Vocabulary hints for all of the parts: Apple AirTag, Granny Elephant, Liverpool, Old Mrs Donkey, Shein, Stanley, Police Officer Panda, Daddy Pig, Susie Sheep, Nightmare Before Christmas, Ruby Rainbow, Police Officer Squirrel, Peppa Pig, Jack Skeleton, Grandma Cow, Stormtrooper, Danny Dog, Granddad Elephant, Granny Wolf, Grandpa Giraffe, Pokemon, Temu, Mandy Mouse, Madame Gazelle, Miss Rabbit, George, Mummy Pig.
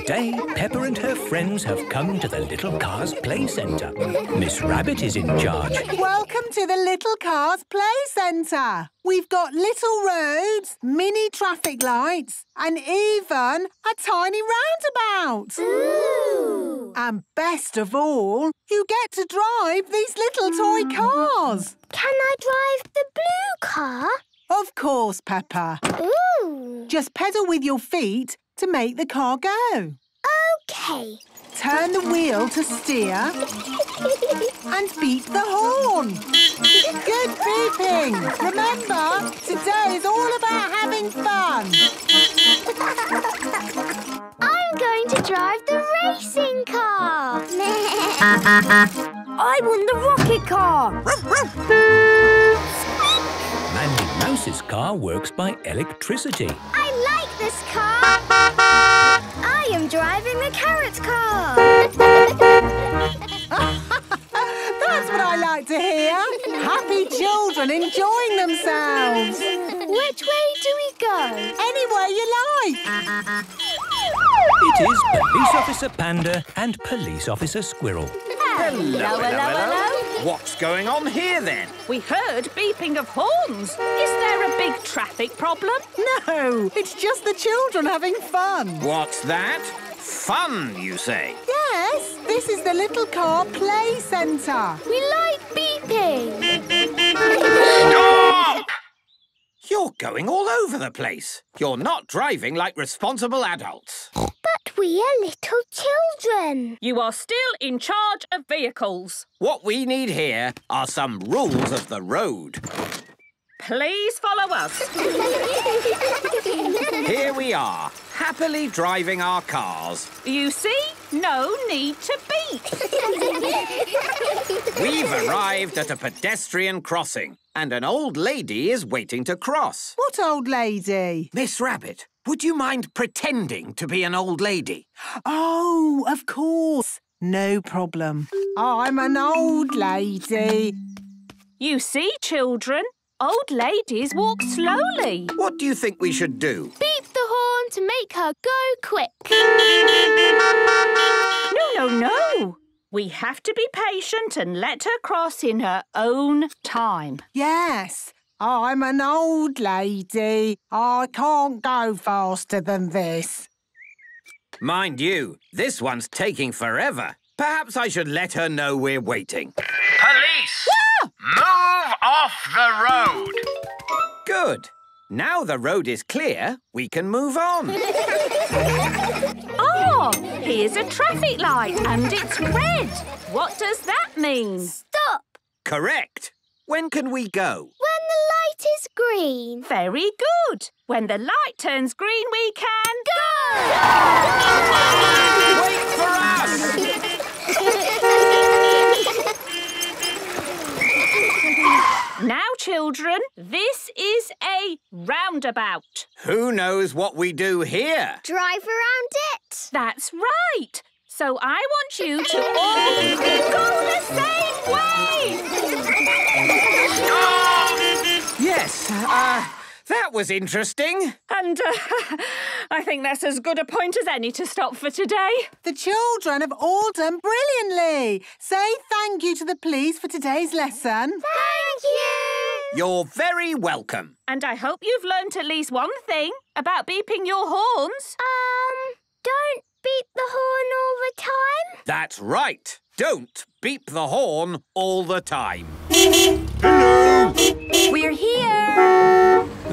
Today, Peppa and her friends have come to the Little Cars Play Centre. Miss Rabbit is in charge. Welcome to the Little Cars Play Centre. We've got little roads, mini traffic lights and even a tiny roundabout. Ooh! And best of all, you get to drive these little toy cars. Can I drive the blue car? Of course, Peppa. Ooh! Just pedal with your feet to make the car go. OK. Turn the wheel to steer and beat the horn. Good beeping. Remember, today is all about having fun. I'm going to drive the racing car. I want the rocket car. Mandy Mouse's car works by electricity. I like this car. I am driving the carrot car. That's what I like to hear. Happy children enjoying themselves. Which way do we go? Anywhere you like. It is Police Officer Panda and Police Officer Squirrel. Hello, hello, hello. What's going on here, then? We heard beeping of horns. Is there a big traffic problem? No, it's just the children having fun. What's that? Fun, you say? Yes, this is the Little Car Play Centre. We like beeping. Stop! You're going all over the place. You're not driving like responsible adults. But we are little children. You are still in charge of vehicles. What we need here are some rules of the road. Please follow us. Here we are, happily driving our cars. You see? No need to beep. We've arrived at a pedestrian crossing and an old lady is waiting to cross. What old lady? Miss Rabbit, would you mind pretending to be an old lady? Oh, of course. No problem. I'm an old lady. You see, children, old ladies walk slowly. What do you think we should do? Beep the horn to make her go quick. No, no, no. We have to be patient and let her cross in her own time. Yes, I'm an old lady. I can't go faster than this. Mind you, this one's taking forever. Perhaps I should let her know we're waiting. Police! Ah! Move off the road! Good. Now the road is clear, we can move on. Oh, here's a traffic light and it's red. What does that mean? Stop! Correct. When can we go? When the light is green. Very good. When the light turns green, we can... Go! Go! Wait for us! Now, children, this is a roundabout. Who knows what we do here? Drive around it. That's right. So I want you to all go the same way. Stop! Yes, that was interesting. And I think that's as good a point as any to stop for today. The children have all done brilliantly. Say thank you to the police for today's lesson. Thank you. You're very welcome. And I hope you've learnt at least one thing about beeping your horns. Don't beep the horn all the time. That's right. Don't beep the horn all the time. Hello. We're here.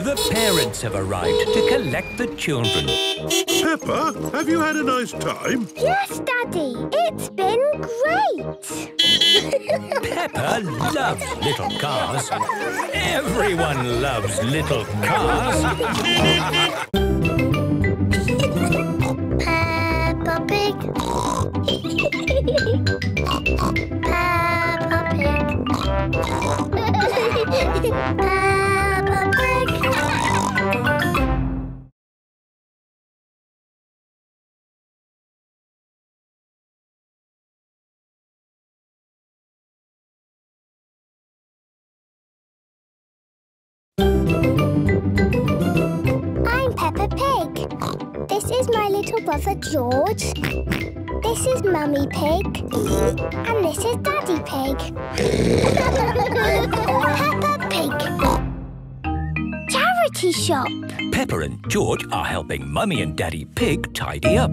The parents have arrived to collect the children. Peppa, have you had a nice time? Yes, Daddy. It's been great. Peppa loves little cars. Everyone loves little cars. Peppa Pig. Peppa Pig. Peppa Pig. This is my little brother George. This is Mummy Pig. And this is Daddy Pig. Peppa Pig. Charity shop. Peppa and George are helping Mummy and Daddy Pig tidy up.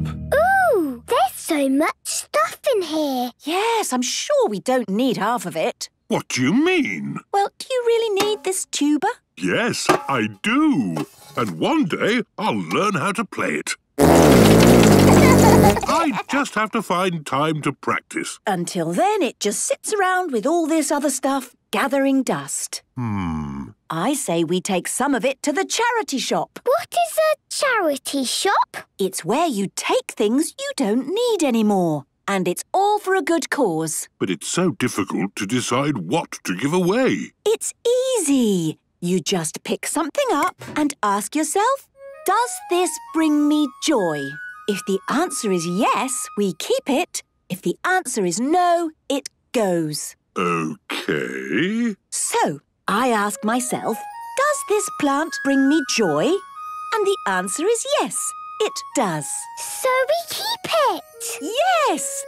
Ooh, there's so much stuff in here. Yes, I'm sure we don't need half of it. What do you mean? Well, do you really need this tuba? Yes, I do. And one day, I'll learn how to play it. I just have to find time to practice. Until then, it just sits around with all this other stuff, gathering dust. I say we take some of it to the charity shop. What is a charity shop? It's where you take things you don't need anymore. And it's all for a good cause. But it's so difficult to decide what to give away. It's easy. You just pick something up and ask yourself, does this bring me joy? If the answer is yes, we keep it. If the answer is no, it goes. OK. So, I ask myself, does this plant bring me joy? And the answer is yes. It does. So we keep it? Yes!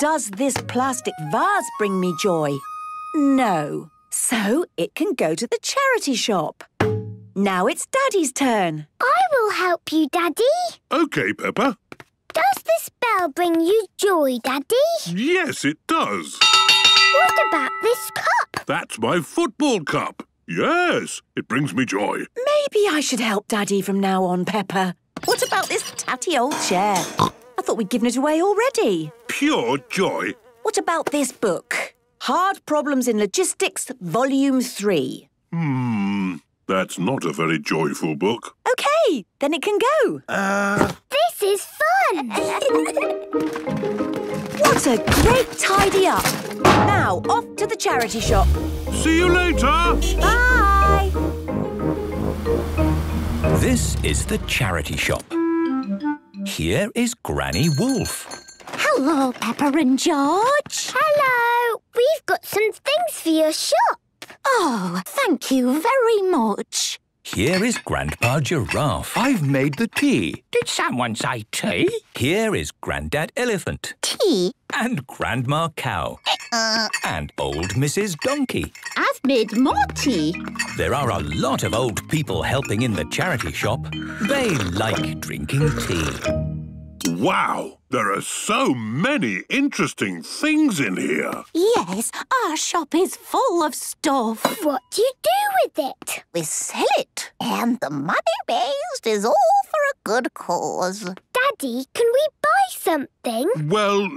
Does this plastic vase bring me joy? No. So it can go to the charity shop. Now it's Daddy's turn. I will help you, Daddy. OK, Peppa. Does this bell bring you joy, Daddy? Yes, it does. What about this cup? That's my football cup. Yes, it brings me joy. Maybe I should help Daddy from now on, Peppa. What about this tatty old chair? I thought we'd given it away already. Pure joy. What about this book? Hard Problems in Logistics, Volume 3. That's not a very joyful book. OK, then it can go. This is fun! What a great tidy up. Now, off to the charity shop. See you later. Bye. This is the charity shop. Here is Granny Wolf. Hello, Peppa and George. Hello. We've got some things for your shop. Oh, thank you very much. Here is Grandpa Giraffe. I've made the tea. Did someone say tea? Here is Granddad Elephant. Tea? And Grandma Cow. And Old Mrs Donkey. I've made more tea. There are a lot of old people helping in the charity shop. They like drinking tea. Wow! There are so many interesting things in here. Yes, our shop is full of stuff. What do you do with it? We sell it. And the money raised is all for a good cause. Daddy, can we buy something? Well,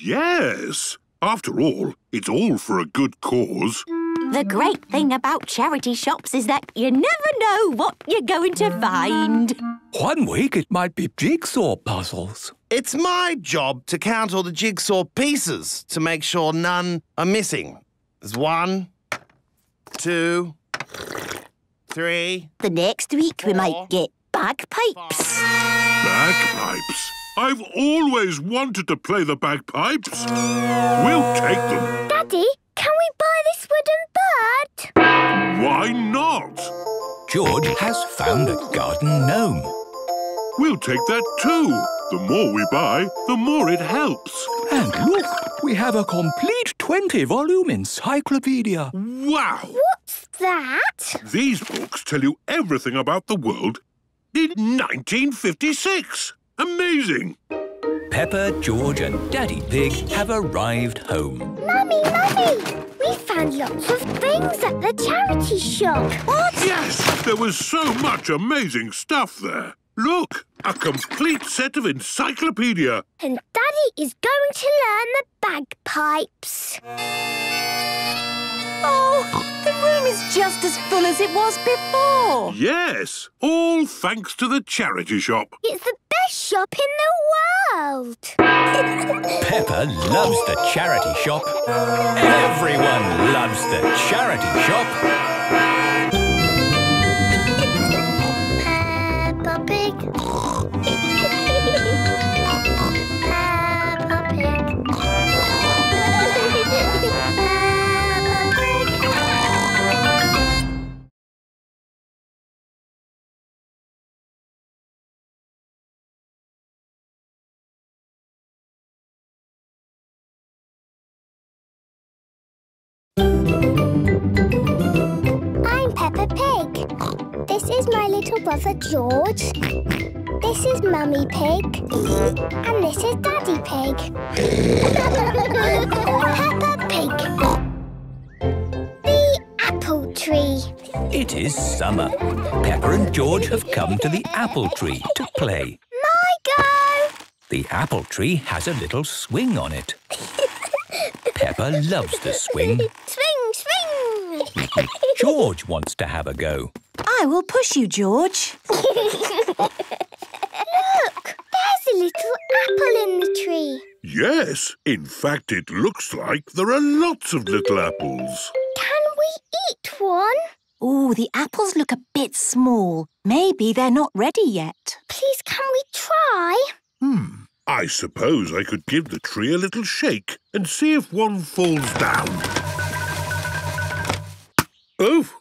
yes. After all, it's all for a good cause. The great thing about charity shops is that you never know what you're going to find. One week it might be jigsaw puzzles. It's my job to count all the jigsaw pieces to make sure none are missing. There's 1, 2, 3. The next week we might get bagpipes. Bagpipes? I've always wanted to play the bagpipes. We'll take them. Daddy, can we buy this wooden bird? Why not? George has found a garden gnome. We'll take that too. The more we buy, the more it helps. And look, we have a complete 20-volume encyclopedia. Wow! What's that? These books tell you everything about the world in 1956. Amazing! Peppa, George and Daddy Pig have arrived home. Mummy, Mummy! We found lots of things at the charity shop. What? Yes! There was so much amazing stuff there. Look, a complete set of encyclopedia. And Daddy is going to learn the bagpipes. Oh, the room is just as full as it was before. Yes, all thanks to the charity shop. It's the best shop in the world. Peppa loves the charity shop. Everyone loves the charity shop. Peppa Pig. Peppa Pig. Peppa Pig. Peppa Pig. This is my little brother George. This is Mummy Pig. And this is Daddy Pig. Peppa Pig. The apple tree. It is summer. Peppa and George have come to the apple tree to play. My go! The apple tree has a little swing on it. Peppa loves the swing. Swing, swing! George wants to have a go. I will push you, George. Look, there's a little apple in the tree. Yes, in fact it looks like there are lots of little apples. Can we eat one? Oh, the apples look a bit small. Maybe they're not ready yet. Please, can we try? I suppose I could give the tree a little shake and see if one falls down. Oof!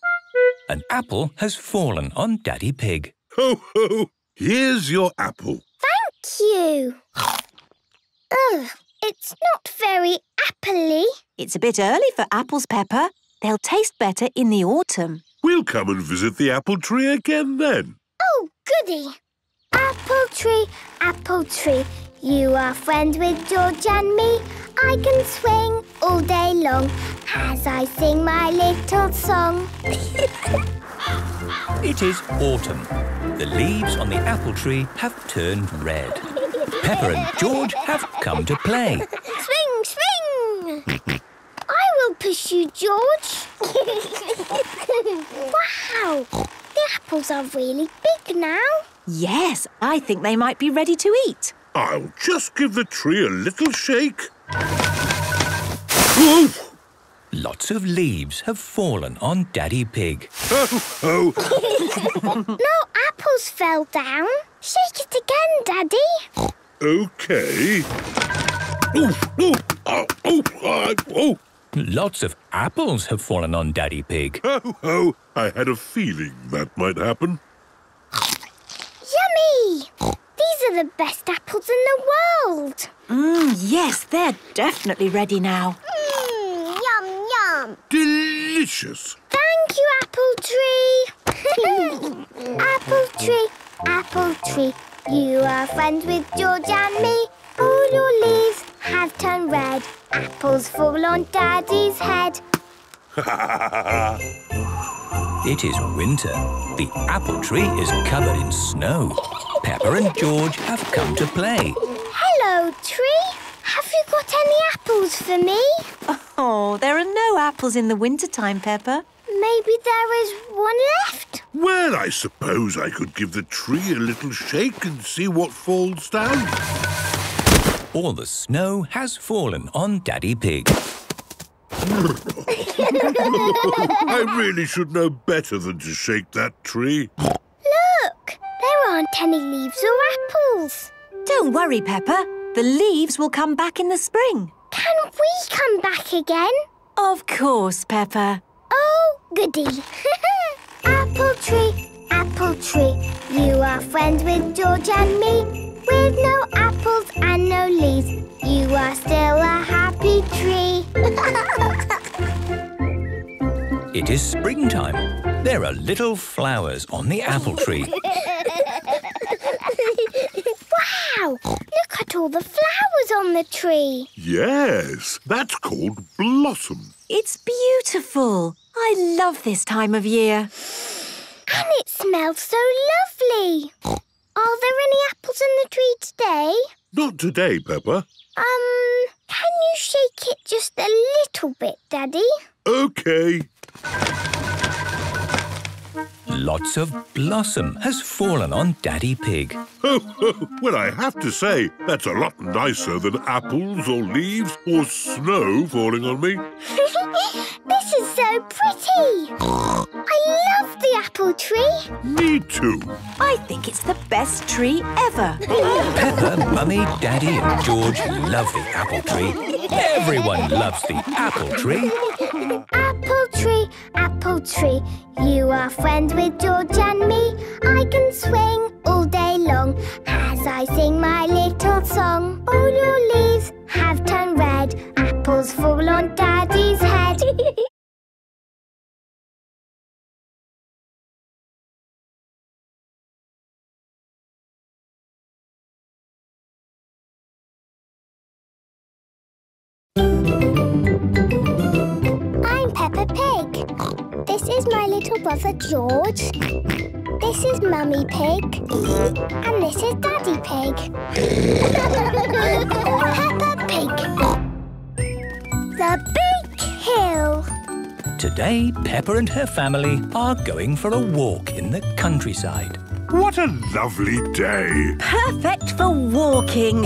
An apple has fallen on Daddy Pig. Ho, ho! Here's your apple. Thank you. Ugh, it's not very apple-y. It's a bit early for apples, Peppa. They'll taste better in the autumn. We'll come and visit the apple tree again then. Oh, goody! Apple tree, you are friends with George and me. I can swing all day long as I sing my little song. It is autumn. The leaves on the apple tree have turned red. Peppa and George have come to play. Swing, swing! I will push you, George. Wow! The apples are really big now. Yes, I think they might be ready to eat. I'll just give the tree a little shake. Oof! Lots of leaves have fallen on Daddy Pig. Oh, oh. No apples fell down. Shake it again, Daddy. OK. Oof, oof, oh, oh, oh, oh. Lots of apples have fallen on Daddy Pig. Oh, oh. I had a feeling that might happen. Yummy! These are the best apples in the world. Yes, they're definitely ready now. Yum, yum. Delicious. Thank you, apple tree. Apple tree, apple tree. You are friends with George and me. All your leaves have turned red. Apples fall on Daddy's head. It is winter. The apple tree is covered in snow. Peppa and George have come to play. Hello, tree. Have you got any apples for me? Oh, there are no apples in the wintertime, Peppa. Maybe there is one left. Well, I suppose I could give the tree a little shake and see what falls down. All the snow has fallen on Daddy Pig. I really should know better than to shake that tree. Look, there aren't any leaves or apples. Don't worry, Peppa. The leaves will come back in the spring. Can we come back again? Of course, Peppa. Oh, goody. Apple tree, apple tree. You are friends with George and me. With no apples and no leaves, you are still a happy tree. It is springtime. There are little flowers on the apple tree. Wow! Look at all the flowers on the tree. Yes, that's called blossom. It's beautiful. I love this time of year. And it smells so lovely. Are there any apples in the tree today? Not today, Peppa. Can you shake it just a little bit, Daddy? OK. Lots of blossom has fallen on Daddy Pig. Oh, well, I have to say, that's a lot nicer than apples or leaves or snow falling on me. This is so pretty. I love the apple tree. Me too. I think it's the best tree ever. Peppa, Mummy, Daddy and George love the apple tree. Everyone loves the apple tree. Apple tree, apple tree. You are friends with George and me. I can swing all day long as I sing my little song. All your leaves have turned red. Apples fall on Daddy's head. is my little brother George. This is Mummy Pig. And this is Daddy Pig. Peppa Pig. The Big Hill. Today, Peppa and her family are going for a walk in the countryside. What a lovely day. Perfect for walking.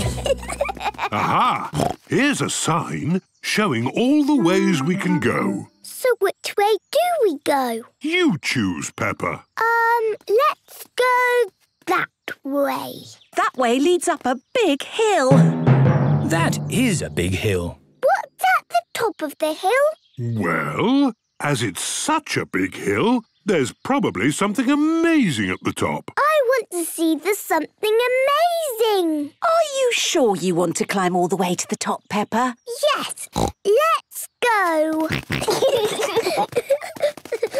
Aha! Here's a sign showing all the ways we can go. So which way do we go? You choose, Peppa. Let's go that way. That way leads up a big hill. That is a big hill. What's at the top of the hill? Well, as it's such a big hill, there's probably something amazing at the top. I want to see the something amazing. Are you sure you want to climb all the way to the top, Peppa? Yes. Let's go.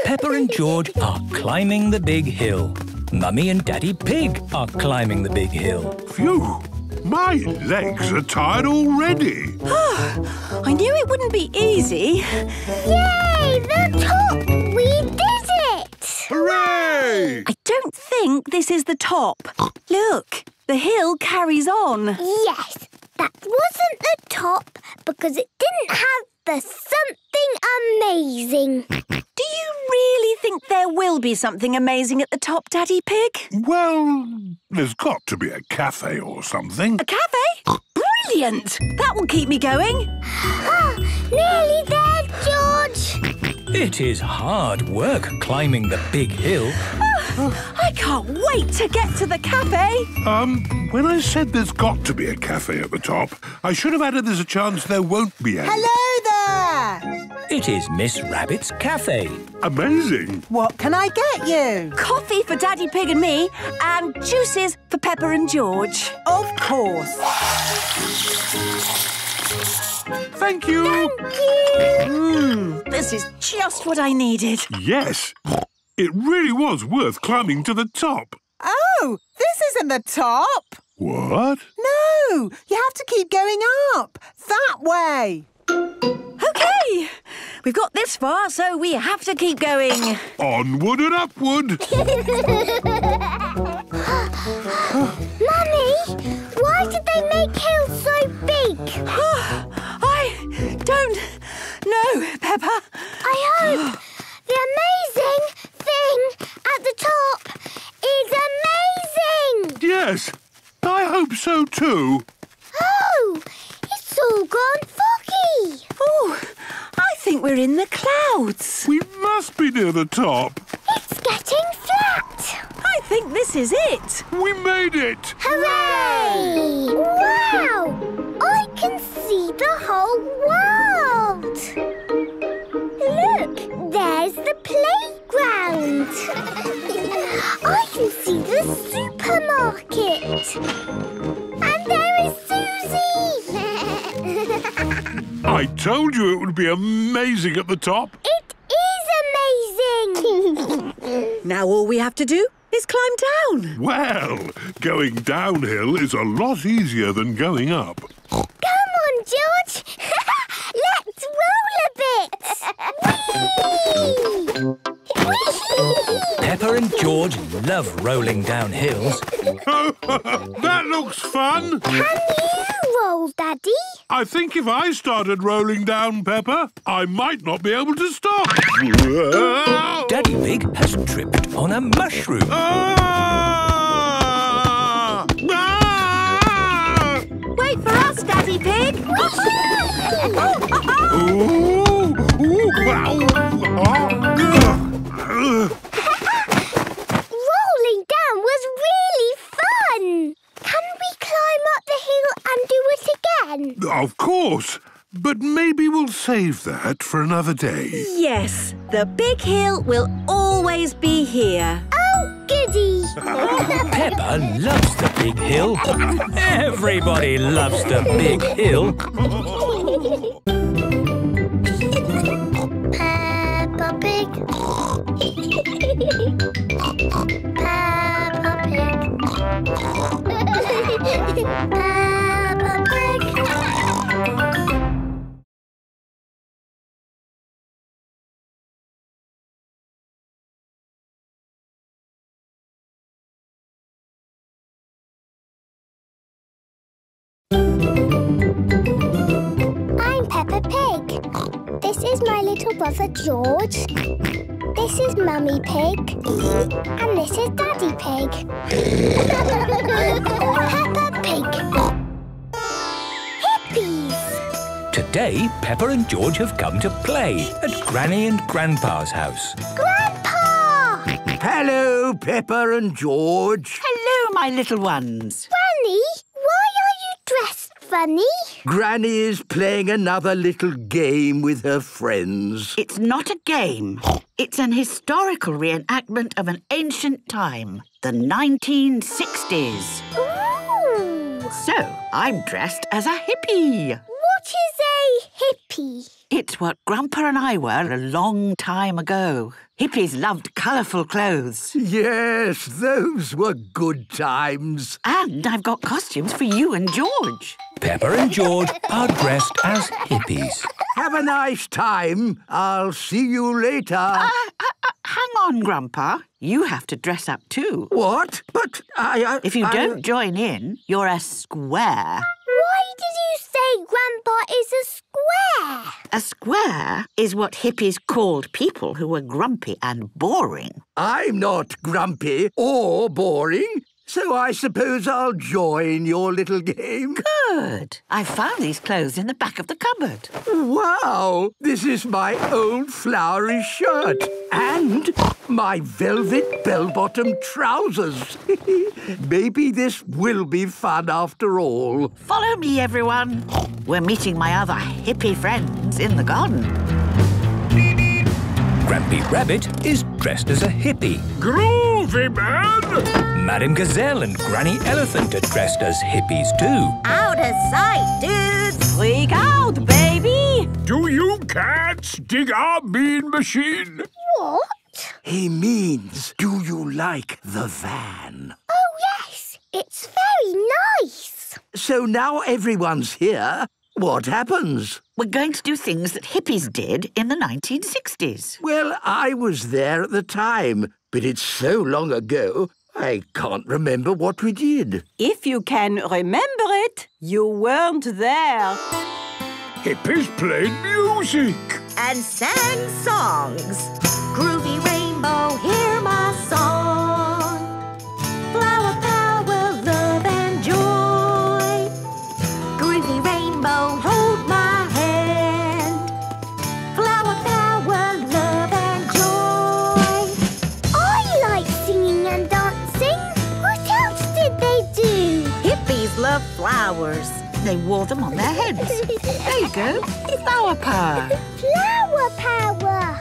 Peppa and George are climbing the big hill. Mummy and Daddy Pig are climbing the big hill. Phew. My legs are tired already. I knew it wouldn't be easy. Yay! The top! We did! Hooray! I don't think this is the top. Look, the hill carries on. Yes, that wasn't the top because it didn't have the something amazing. Do you really think there will be something amazing at the top, Daddy Pig? Well, there's got to be a cafe or something. A cafe? Brilliant! That will keep me going. Nearly there, George. It is hard work climbing the big hill. I can't wait to get to the cafe. When I said there's got to be a cafe at the top, I should have added there's a chance there won't be any. Hello there! It is Miss Rabbit's cafe. Amazing! What can I get you? Coffee for Daddy Pig and me, and juices for Peppa and George. Of course. Thank you! Thank you! This is just what I needed. Yes. It really was worth climbing to the top. Oh, this isn't the top. What? No, you have to keep going up. That way. OK. We've got this far, so we have to keep going. Onward and upward. Mummy, why did they make hills so big? I don't know, Peppa. I hope the amazing thing at the top is amazing. Yes, I hope so too. Oh, it's all gone foggy. Oh, I think we're in the clouds. We must be near the top. It's getting flat. I think this is it. We made it. Hooray! Wow! I can see the whole world. Look, there's the playground. I can see the supermarket. And there is Susie. I told you it would be amazing at the top. It is amazing. Now all we have to do is climb down. Well, going downhill is a lot easier than going up. Come on, George. Let's roll a bit. Whee! Peppa and George love rolling down hills. That looks fun. Can you roll, Daddy? I think if I started rolling down, Peppa, I might not be able to stop. Daddy Pig has tripped on a mushroom. Ah! Ah! Wait for us, Daddy Pig. Rolling down was really fun. Can we climb up the hill and do it again? Of course, but maybe we'll save that for another day. Yes, the big hill will always be here. Oh, goody. Peppa loves the big hill. Everybody loves the big hill. Peppa Pig. Peppa Pig. Peppa Pig. is my little brother George. This is Mummy Pig. And this is Daddy Pig. Peppa Pig. Hippies! Today, Peppa and George have come to play at Granny and Grandpa's house. Grandpa! Hello, Peppa and George. Hello, my little ones. Granny, why are you dressed funny? Granny is playing another little game with her friends. It's not a game. It's an historical reenactment of an ancient time, the 1960s. Ooh! So, I'm dressed as a hippie. What is a hippie? It's what Grandpa and I were a long time ago. Hippies loved colourful clothes. Yes, those were good times. And I've got costumes for you and George. Peppa and George are dressed as hippies. Have a nice time. I'll see you later. Hang on, Grandpa. You have to dress up too. What? But I... If you don't join in, you're a square. Why did you say Grandpa is a square? A square is what hippies called people who were grumpy and boring. I'm not grumpy or boring, so I suppose I'll join your little game. Good. I found these clothes in the back of the cupboard. Wow! This is my old flowery shirt and my velvet bell-bottom trousers. Maybe this will be fun after all. Follow me, everyone. We're meeting my other hippie friends in the garden. Grumpy Rabbit is dressed as a hippie. Groovy man! Madame Gazelle and Granny Elephant are dressed as hippies too. Out of sight, dudes! Freak out, baby! Do you cats dig our bean machine? What? He means, do you like the van? Oh, yes. It's very nice. So now everyone's here. What happens? We're going to do things that hippies did in the 1960s. Well, I was there at the time, but it's so long ago, I can't remember what we did. If you can remember it, you weren't there. Hippies played music. And sang songs. Groovy Rainbow, hear my song. Flower power, love and joy. Groovy Rainbow, hold my hand. Flower power, love and joy. I like singing and dancing. What else did they do? Hippies love flowers. They wore them on their heads. There you go. Flower power. Flower power.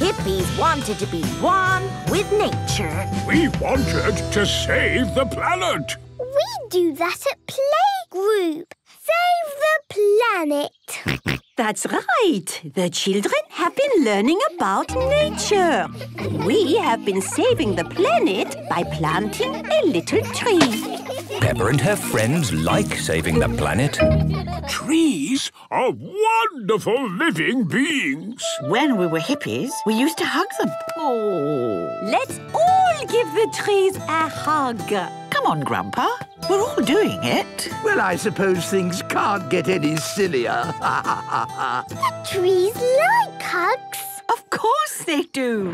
Hippies wanted to be one with nature. We wanted to save the planet. We do that at playgroup. Save the planet. That's right. The children have been learning about nature. We have been saving the planet by planting a little tree. Peppa and her friends like saving the planet. Trees are wonderful living beings. When we were hippies, we used to hug them. Oh. Let's all give the trees a hug. Come on, Grandpa. We're all doing it. Well, I suppose things can't get any sillier. The trees like hugs. Of course they do.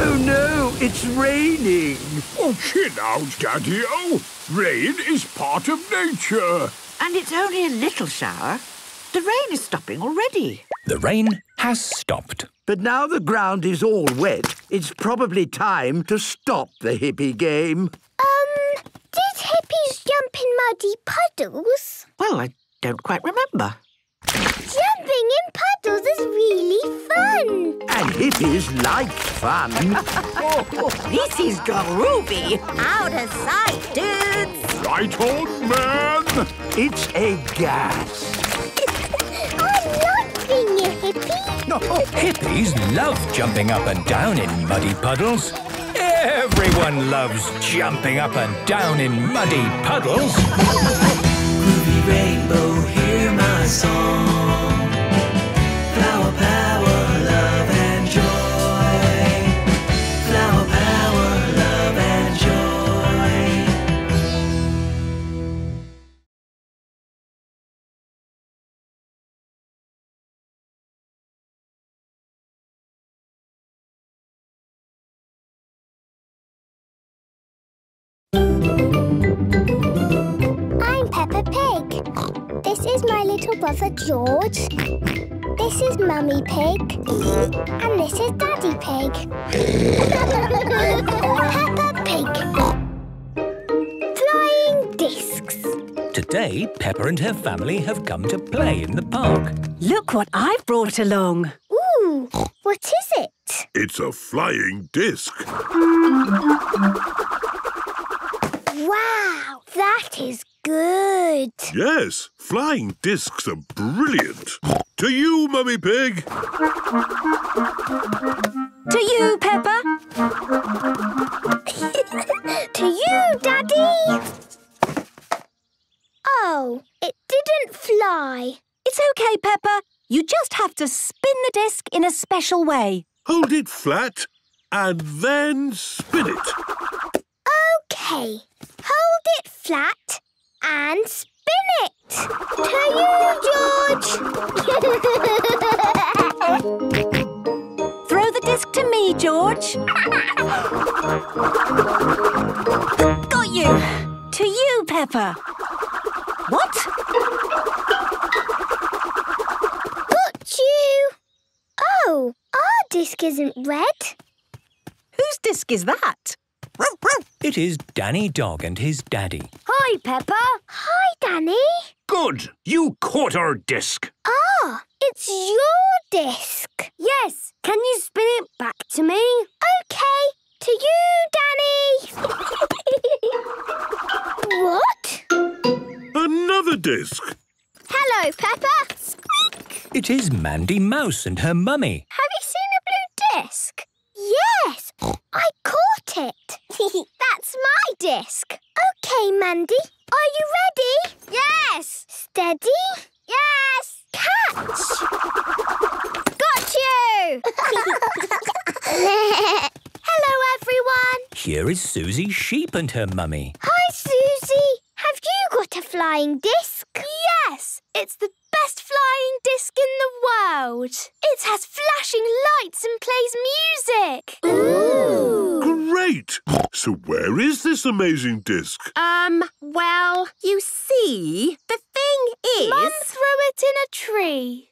Oh, no, it's raining. Oh, chill out, Daddy-o. Rain is part of nature. And it's only a little shower. The rain is stopping already. The rain has stopped. But now the ground is all wet. It's probably time to stop the hippie game. Did hippies jump in muddy puddles? Well, I don't quite remember. Jumping in puddles is really fun. And hippies like fun. This is groovy. Out of sight, dudes. Right on, man. It's a gas. I love being a hippie. No, hippies love jumping up and down in muddy puddles. Everyone loves jumping up and down in muddy puddles. Ruby Rainbow, hear my song. Flower power, love and joy. Flower power, love and joy. little brother George. This is Mummy Pig. And this is Daddy Pig. Peppa Pig. Flying discs. Today, Peppa and her family have come to play in the park. Look what I've brought along. Ooh, what is it? It's a flying disc. Wow, that is good. Yes, flying discs are brilliant. To you, Mummy Pig. To you, Peppa. To you, Daddy. Oh, it didn't fly. It's okay, Peppa. You just have to spin the disc in a special way. Hold it flat and then spin it. Okay. Hold it flat and spin it. To you, George. Throw the disc to me, George. Got you. To you, Peppa. What? Got you. Oh, our disc isn't red. Whose disc is that? It is Danny Dog and his daddy. Hi, Peppa. Hi, Danny. Good. You caught our disc. Ah, it's your disc. Yes. Can you spin it back to me? OK. To you, Danny. What? Another disc. Hello, Peppa. Squeak. It is Mandy Mouse and her mummy. Have you seen a blue disc? Yes, I caught it. That's my disc. OK, Mandy, are you ready? Yes. Steady? Yes. Catch. Got you. Hello, everyone. Here is Susie Sheep and her mummy. Hi, Susie. Have you got a flying disc? Yes, it's the best flying disc in the world. It has flashing lights and plays music. Ooh! Great! So where is this amazing disc? Well, you see, the thing is... Mum threw it in a tree.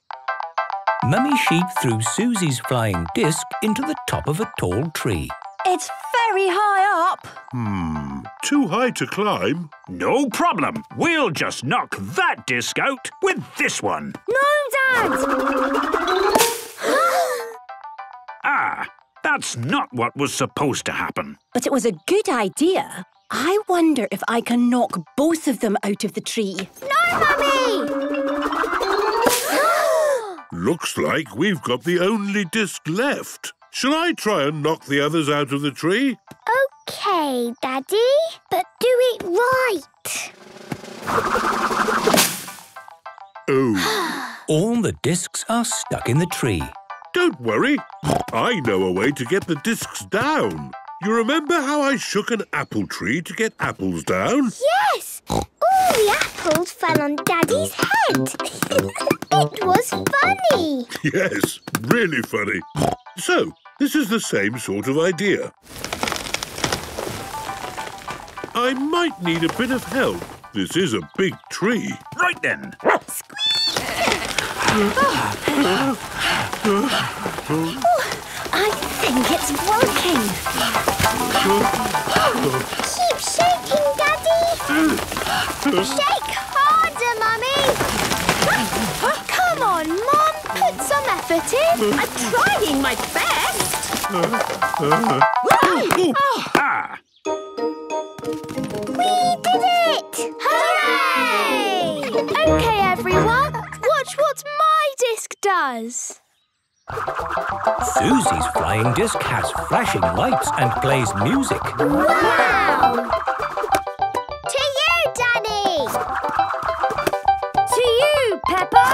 Mummy Sheep threw Susie's flying disc into the top of a tall tree. It's very high up. Too high to climb. No problem. We'll just knock that disc out with this one. No, Dad! Ah, that's not what was supposed to happen. But it was a good idea. I wonder if I can knock both of them out of the tree. No, Mummy! Looks like we've got the only disc left. Shall I try and knock the others out of the tree? OK, Daddy, but do it right. Oh. All the discs are stuck in the tree. Don't worry. I know a way to get the discs down. You remember how I shook an apple tree to get apples down? Yes! All the apples fell on Daddy's head. It was funny. Yes, really funny. So, this is the same sort of idea. I might need a bit of help. This is a big tree. Right then. Squeak! I think it's working. Keep shaking, Daddy. Shake harder, Mummy. Come on, Mum. Put some effort in. I'm trying my best. Ah! We did it! Hooray! OK, everyone. Watch what my disc does. Susie's flying disc has flashing lights and plays music. Wow! To you, Danny! To you, Peppa!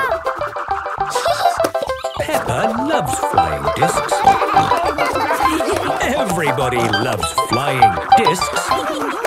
Peppa loves flying discs. Everybody loves flying discs.